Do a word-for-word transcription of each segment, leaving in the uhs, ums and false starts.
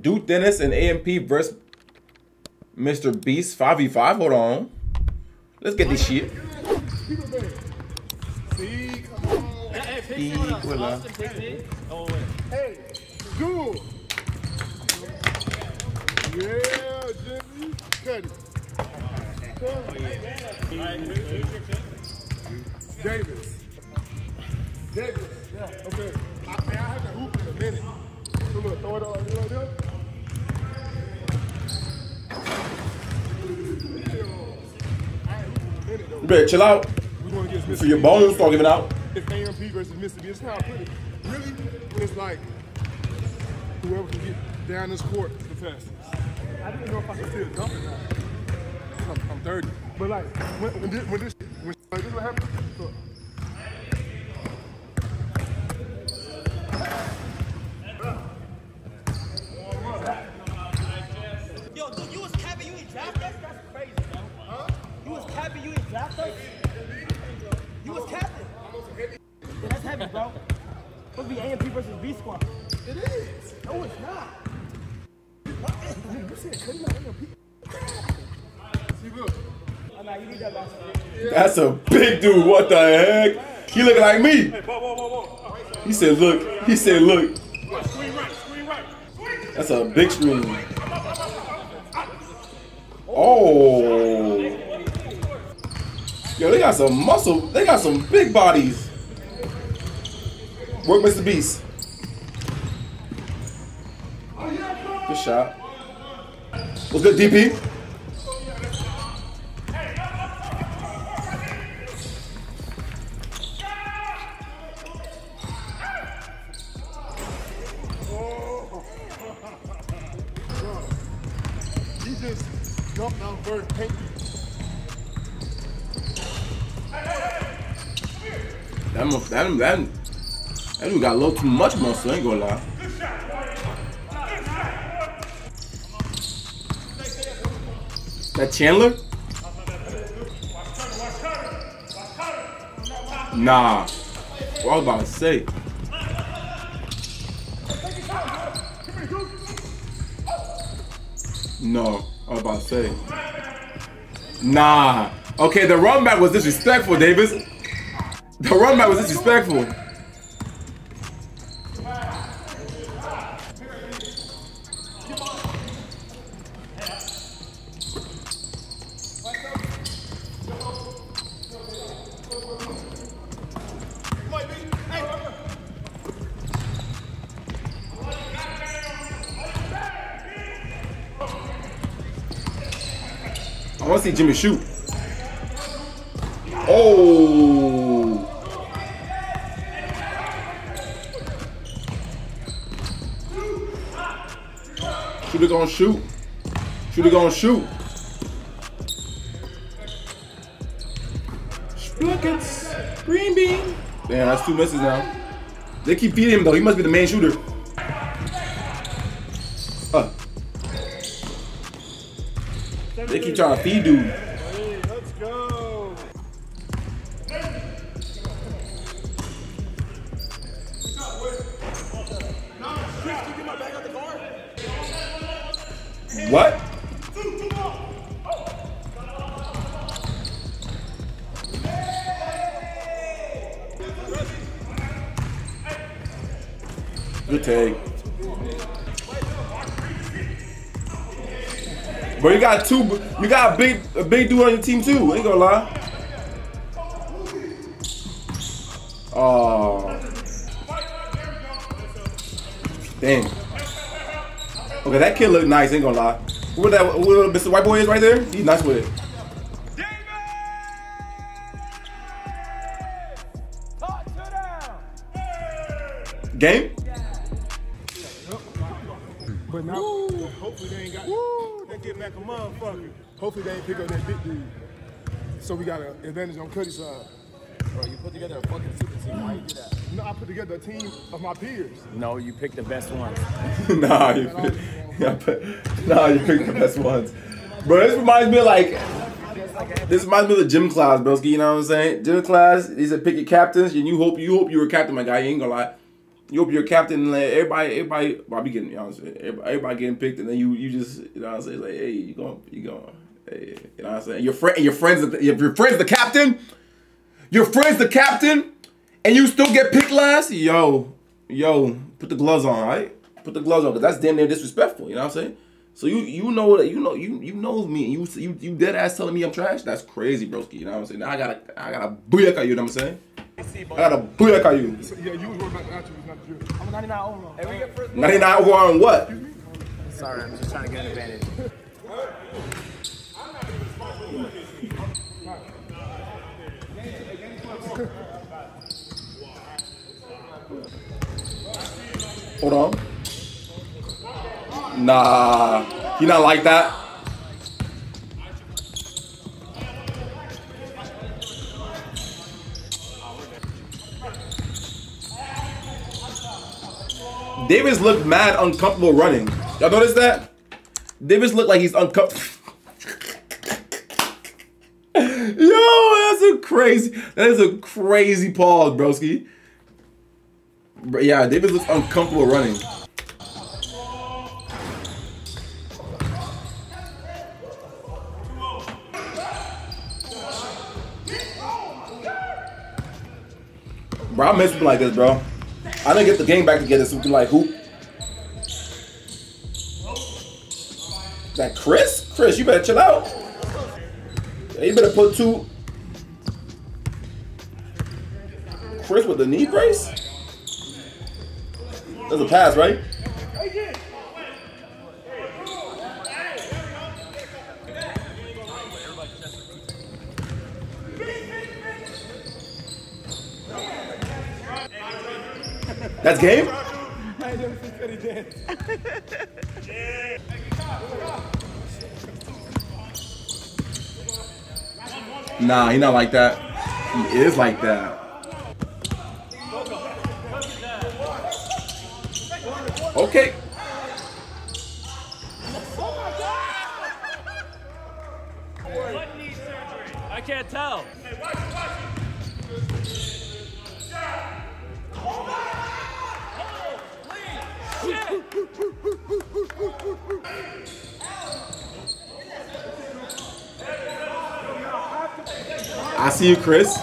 Duke Dennis and A M P versus MrBeast five v five. Hold on. Let's get this shit. Hey, Duke. Yeah, Jimmy. Cut it. Davis. Davis. Yeah, okay. I mean, I haven't hooped in a minute. So look, throw it all right there. You better chill out. So your bones start giving out. It's A M P versus Mississippi. It's not pretty. Really, it's like whoever can get down this court is the best. I didn't know if I could still jump or not. I'm, I'm thirty. But like, when, when this, when this, when like this what happened, look. Yo, dude, you was capping, you didn't draft us? That's crazy, bro. Huh? You was capping, you didn't draft us? You was capping. Yeah, that's heavy, bro. It's supposed to be A M P versus B Squad. It is. No, it's not. What? You said cutting out A M P. That's a big dude. What the heck? He looking like me. He said, look. He said, look. That's a big screen. Oh. Yo, they got some muscle. They got some big bodies. Work MrBeast. Good shot. What's good, D P? That that that that dude got a little too much muscle. I ain't gonna lie. That Chandler? Nah. What I was about to say. No. I was about to say. Nah. Okay, the run back was disrespectful, Davis. The run back was disrespectful. I want to see Jimmy shoot. Oh. Shooter gonna shoot. Shooter gonna shoot. Splickets. Green bean. Damn, that's two misses now. They keep feeding him though. He must be the main shooter. Uh. They keep trying to feed dude. Hey, let's go. What? Good take. Bro, you got two. You got a big, a big dude on your team too. Ain't gonna lie. Oh. Dang. Okay, that kid look nice, ain't gonna lie. Where that where Mister White Boy is right there? He's nice with it. Game? But now, hopefully they ain't got they get back a motherfucker. Hopefully they ain't pick up that big dude. So we got an advantage on Cudi's side. Bro, you put together a fucking super team. Why you do that? No, I put together a team of my peers. No, you picked the best ones. nah, you pick, yeah, but, nah, you picked the best ones. Bro, this reminds me of like, this reminds me of the gym class, broski, you know what I'm saying? Gym class, these are pick your captains, and you hope you hope you were captain, my guy, you ain't gonna lie. you'll be your captain and let everybody, everybody, well, I be getting, you know what I'm saying, everybody, everybody getting picked, and then you, you just, you know what I'm saying, like, hey, you going, you going, hey, you know what I'm saying, your friend, your friends, the, your friend's the captain, your friend's the captain, and you still get picked last, yo, yo, put the gloves on, right? Put the gloves on, cause that's damn near disrespectful, you know what I'm saying? So you, you know what, you know, you, you know me, you, you, you dead ass telling me I'm trash, that's crazy, broski, you know what I'm saying? Now I gotta, I gotta booyaka you, you know what I'm saying? I got a bullet at you. Yeah, you was worried about the actual, not you. I'm a ninety-nine overall. Hey, we get first. ninety-nine overall on what? Sorry, I'm just trying to get an advantage. I'm not even responsible for this. Hold on. Nah, he not like that. Davis looked mad uncomfortable running. Y'all notice that? Davis looked like he's uncomfortable. Yo, that's a crazy, that is a crazy pause, broski. But yeah, Davis looks uncomfortable running. Bro, I miss him like this, bro. I didn't get the game back together so we can like hoop. Is that Chris? Chris, you better chill out. Yeah, you better put two. Chris with the knee brace? That's a pass, right? That's game? I never see Cody dance. Nah, he not like that. He is like that. Okay. What knee surgery? I can't tell. I see you, Chris.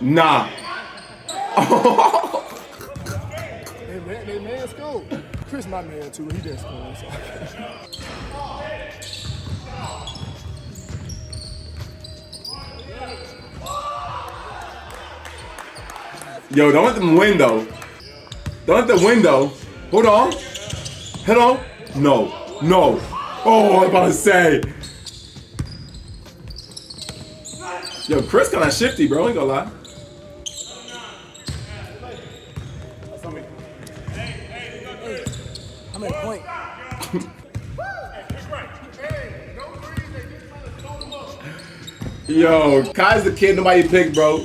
Nah. Hey, man, hey, man, let's go. Chris, my man, too. He does cool. So. Yo, don't let them win, though. Don't let them win, though. Hold on. Hello? No. No. Oh, I'm about to say. Yo, Chris kind of shifty, bro. Ain't gonna lie. I'm at point. Yo, Kai's the kid nobody picked, bro.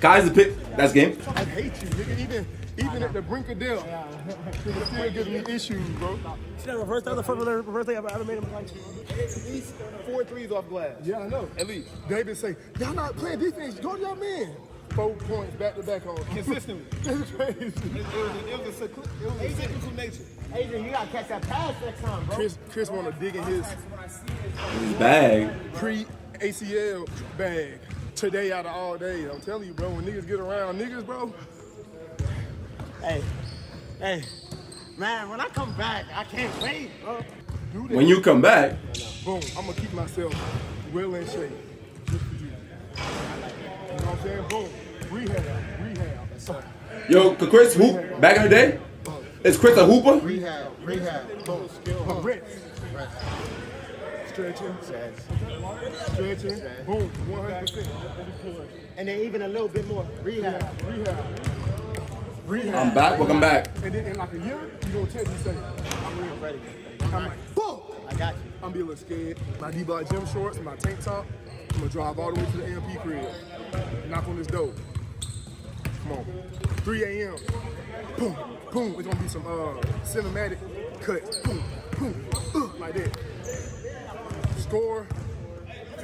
Kai's the pick. That's game. I hate you, nigga. Even. Even at the brink of death, it still gives me issues, bro. See that reverse? That was the first reverse thing I've ever made him like. At least four threes off glass. Yeah, I know. At least. David say, y'all not playing defense. Go to y'all man. Four points back to back on consistently. That's crazy. It was a cyclical nature. Adrian, you gotta catch that pass next time, bro. Chris, Chris wanna dig in his bag. Pre-A C L bag. Today out of all days. I'm telling you, bro. When niggas get around niggas, bro. Hey, hey, man, when I come back, I can't wait, bro. When you come back, boom, I'm gonna keep myself well in shape. You know what I'm saying? Boom, rehab, rehab. So, yo, could Chris hoop rehab. Back in the day? Is Chris a hooper? Rehab, rehab, boom, skill, reps. Stretching, stretching, boom, one hundred percent. And then even a little bit more, rehab, rehab. Rehab. I'm back, welcome back. And then in like a year, you gonna text me say, I'm real ready. I'm like, boom! I got you. I'm be a little scared. My D-Block gym shorts, my tank top. I'm gonna drive all the way to the A M P crib. Knock on this door. Come on. three A M Boom, boom. It's gonna be some uh, cinematic cuts. Boom, boom, uh, like that. Score.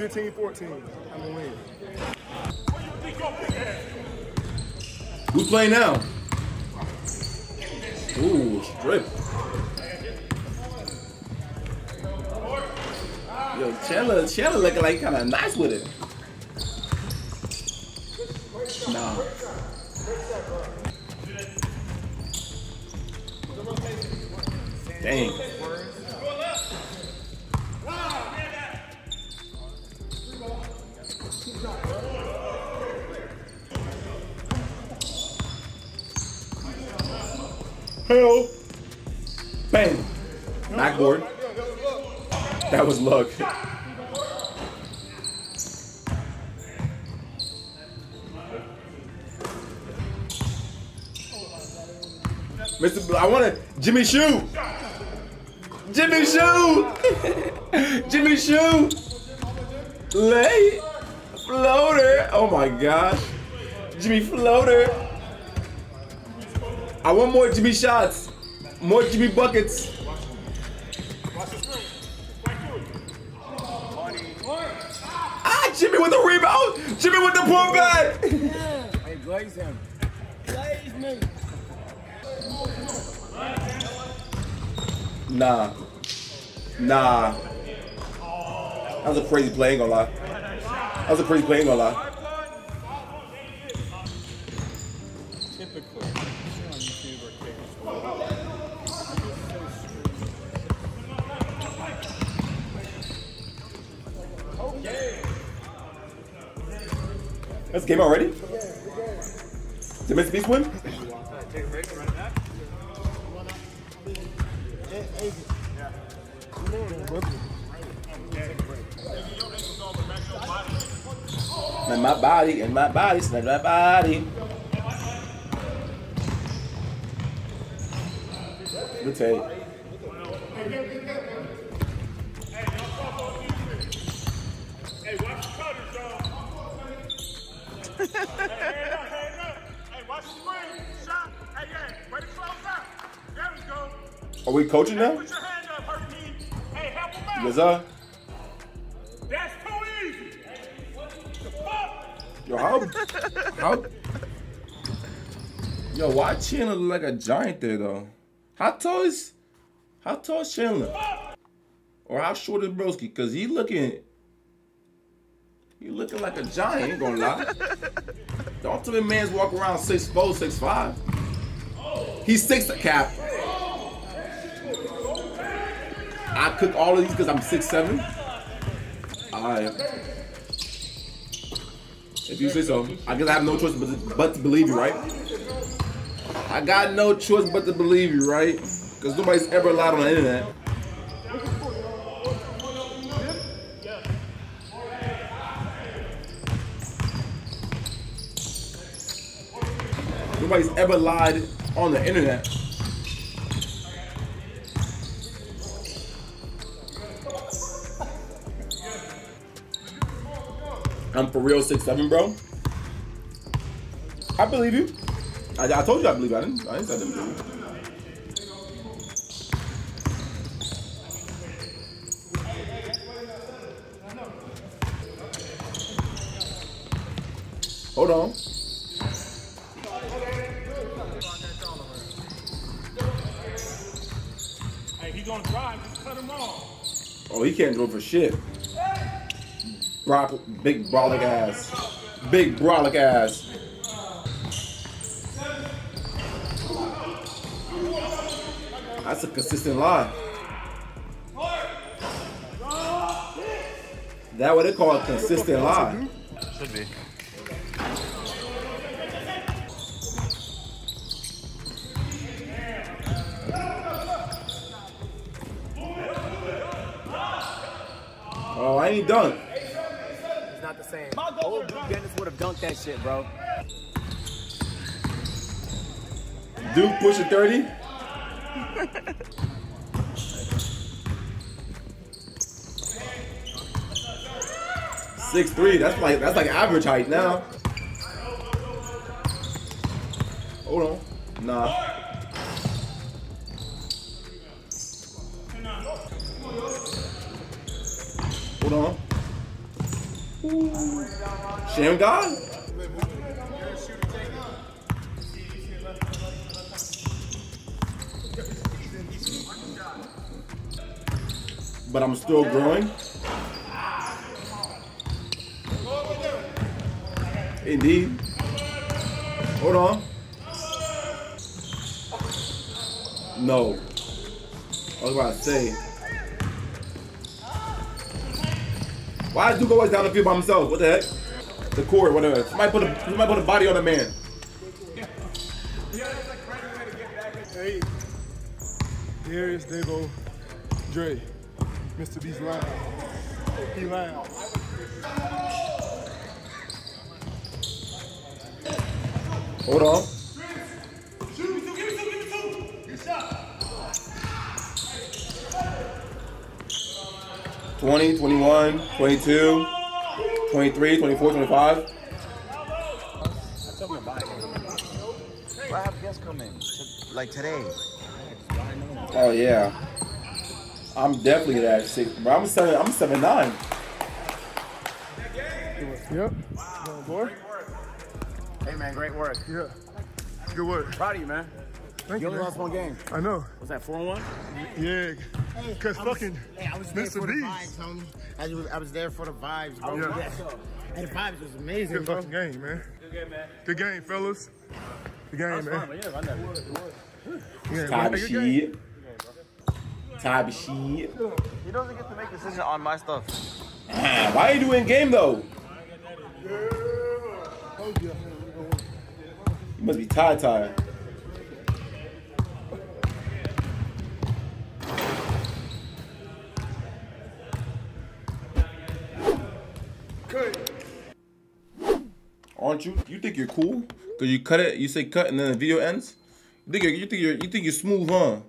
fifteen fourteen. I'm gonna win. Who's playing now? Ooh, strip. Yo, Chandler, Chandler looking like kind of nice with it. Nah. Dang. Hell. Bang. Backboard. That was luck. Mister Bl I want to Jimmy Shoe. Jimmy Shoe. Jimmy Shoe. Lay. Floater. Oh my gosh. Jimmy Floater. I want more Jimmy shots. More Jimmy buckets. Ah, Jimmy with the rebound. Jimmy with the pull back. Hey, blaze him. Blaze me. Nah. Nah. That was a crazy play, ain't gonna lie. That was a crazy play, ain't gonna lie. That's game already? Did Mister Beast win? And my body, and my body, snap my body. Good take. Are we coaching now? Yes, sir. Yo, how, how, yo, why Chandler look like a giant there though? How tall is, how tall is Chandler? Or how short is Broski? Cause he looking, he looking like a giant. Ain't gonna lie. The ultimate man's walk around six four, six five. He's six a cap. I cook all of these cause I'm six seven. All right. If you say so, I guess I have no choice but to, but to believe you, right? I got no choice but to believe you, right? Because nobody's ever lied on the internet. Nobody's ever lied on the internet. I'm for real six seven, bro. I believe you. I, I told you I believe you. I didn't, I didn't say I didn't believe you. Hold on. Hey, he's gonna drive. Just cut him off. Oh, he can't go for shit. Big brolic ass. Big brolic ass. That's a consistent line. That what they call a consistent line. Should be. Oh, I ain't done. Old Duke Dennis would have dunked that shit, bro. Duke pushing thirty. six three. That's like that's like average height now. Hold on. Nah. Hold on. Sham God? But I'm still growing. Indeed. Hold on. No. I was about to say. Why is Duke always down the field by himself? What the heck? The cord, whatever. Somebody put a, somebody put a body on a man. Hey. Here is Debo Dre. Mister Beast lying. He lying. Hold on. Give me two, give me two, give me two. Good shot. twenty, twenty-one, twenty-two, twenty-three, twenty-four, twenty-five. I told my body. Why have guests come in? Like today. Oh yeah. I'm definitely that shit. But I'm seven I'm seven nine. Yep. Wow. Board. Hey man, great work. Yeah. Good work. Proud of you, man. Thank you. You only lost one game. I know. Was that four and one? Yeah. Cause I was, fucking hey, I was Mister there for the vibes, homie. I was, I was there for the vibes, bro. Yeah. Yeah. And the vibes was amazing, good bro. Fucking game, man. Good game, man. Good game, fellas. Good game, man. Fine, yeah, I never would. It was. Type of shit. Type of shit. He doesn't get to make decisions on my stuff. Ah, why are you doing game though? Yeah. Oh, yeah. You must be tired, tired. Aren't you? You think you're cool? Cause you cut it, you say cut, and then the video ends. You think you're, you think you're, you think you're smooth, huh?